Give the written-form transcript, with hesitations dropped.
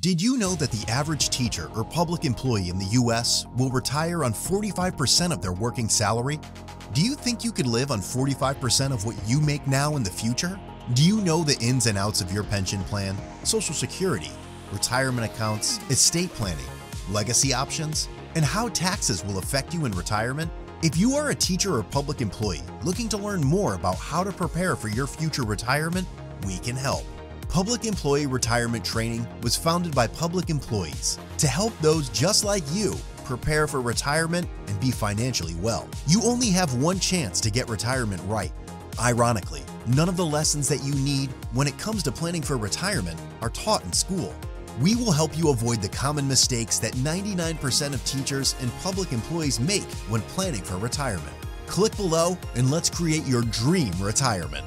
Did you know that the average teacher or public employee in the U.S. will retire on 45% of their working salary? Do you think you could live on 45% of what you make now in the future? Do you know the ins and outs of your pension plan, Social Security, retirement accounts, estate planning, legacy options, and how taxes will affect you in retirement? If you are a teacher or public employee looking to learn more about how to prepare for your future retirement, we can help. Public Employee Retirement Training was founded by public employees to help those just like you prepare for retirement and be financially well. You only have one chance to get retirement right. Ironically, none of the lessons that you need when it comes to planning for retirement are taught in school. We will help you avoid the common mistakes that 99% of teachers and public employees make when planning for retirement. Click below and let's create your dream retirement.